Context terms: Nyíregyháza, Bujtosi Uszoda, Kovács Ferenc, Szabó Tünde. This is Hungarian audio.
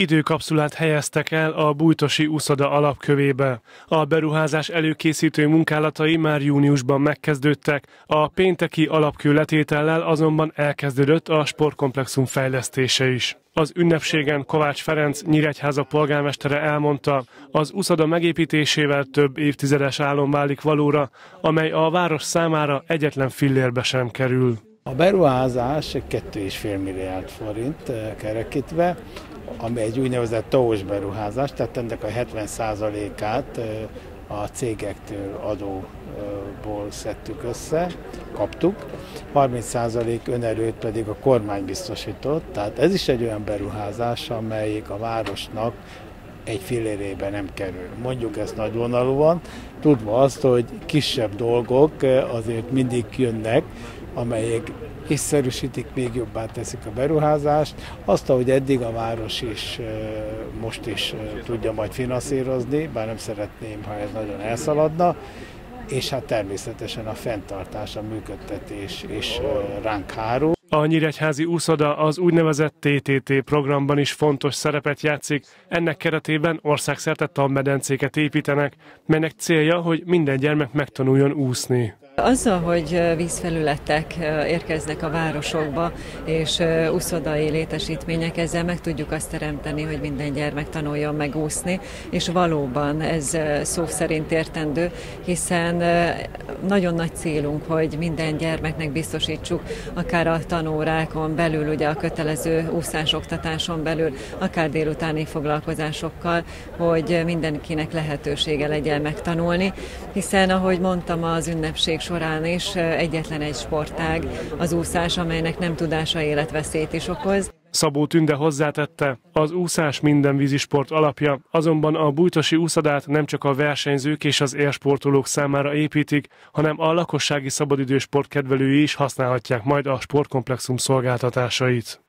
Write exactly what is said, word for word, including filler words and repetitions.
Időkapszulát helyeztek el a Bujtosi Uszoda alapkövébe. A beruházás előkészítő munkálatai már júniusban megkezdődtek, a pénteki alapkő letétellel azonban elkezdődött a sportkomplexum fejlesztése is. Az ünnepségen Kovács Ferenc, Nyíregyháza polgármestere elmondta, az uszoda megépítésével több évtizedes álom válik valóra, amely a város számára egyetlen fillérbe sem kerül. A beruházás két és fél milliárd forint kerekítve, ami egy úgynevezett tós beruházás, tehát ennek a hetven százalékát a cégektől adóból szedtük össze, kaptuk, harminc százalék önerőt pedig a kormány biztosított, tehát ez is egy olyan beruházás, amelyik a városnak egy fillérébe nem kerül. Mondjuk ezt nagyvonalúan, tudva azt, hogy kisebb dolgok azért mindig jönnek, amelyek észszerűsítik, még jobbá teszik a beruházást. Azt, ahogy eddig a város is most is tudja majd finanszírozni, bár nem szeretném, ha ez nagyon elszaladna, és hát természetesen a fenntartás, a működtetés is ránk hárul. A nyíregyházi uszoda az úgynevezett té té té programban is fontos szerepet játszik, ennek keretében országszerte tanmedencéket építenek, melynek célja, hogy minden gyermek megtanuljon úszni. Azzal, hogy vízfelületek érkeznek a városokba, és úszodai létesítmények, ezzel meg tudjuk azt teremteni, hogy minden gyermek tanuljon megúszni, és valóban ez szó szerint értendő, hiszen nagyon nagy célunk, hogy minden gyermeknek biztosítsuk, akár a tanórákon belül, ugye a kötelező úszásoktatáson belül, akár délutáni foglalkozásokkal, hogy mindenkinek lehetősége legyen megtanulni, hiszen, ahogy mondtam, az ünnepség során is egyetlen egy sportág az úszás, amelynek nem tudása életveszélyt is okoz. Szabó Tünde hozzátette, az úszás minden vízisport alapja, azonban a bujtosi úszodát nem csak a versenyzők és az élsportolók számára építik, hanem a lakossági szabadidősport kedvelői is használhatják majd a sportkomplexum szolgáltatásait.